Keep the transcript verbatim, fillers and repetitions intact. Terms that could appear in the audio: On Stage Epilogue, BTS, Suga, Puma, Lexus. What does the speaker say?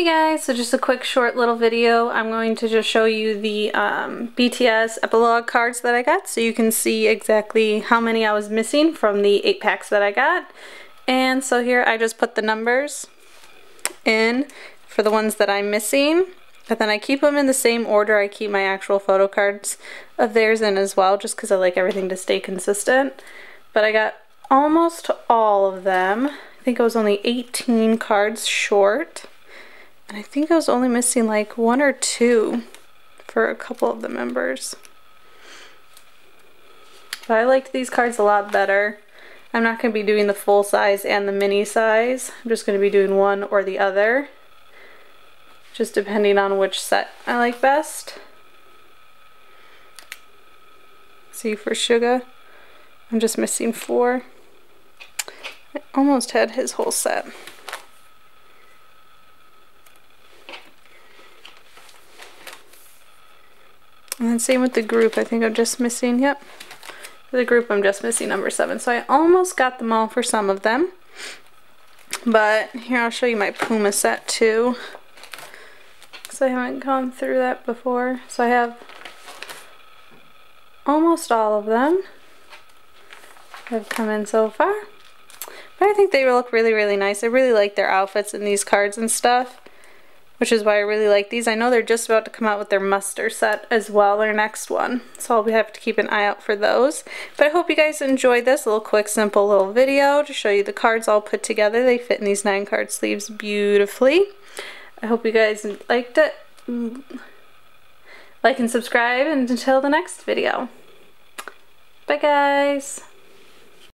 Hey guys, so just a quick short little video. I'm going to just show you the um, B T S epilogue cards that I got so you can see exactly how many I was missing from the eight packs that I got. And so here I just put the numbers in for the ones that I'm missing, but then I keep them in the same order I keep my actual photo cards of theirs in as well, just because I like everything to stay consistent. But I got almost all of them. I think I was only eighteen cards short. And I think I was only missing like one or two for a couple of the members. But I liked these cards a lot better. I'm not going to be doing the full size and the mini size. I'm just going to be doing one or the other, just depending on which set I like best. See, for Suga, I'm just missing four. I almost had his whole set. And then same with the group, I think I'm just missing, yep, for the group I'm just missing number seven. So I almost got them all for some of them. But here, I'll show you my Puma set too, because I haven't gone through that before. So I have almost all of them that have come in so far. But I think they look really, really nice. I really like their outfits and these cards and stuff, which is why I really like these. I know they're just about to come out with their muster set as well, their next one. So I'll have to keep an eye out for those. But I hope you guys enjoyed this little quick, simple little video to show you the cards all put together. They fit in these nine card sleeves beautifully. I hope you guys liked it. Like and subscribe, and until the next video. Bye guys.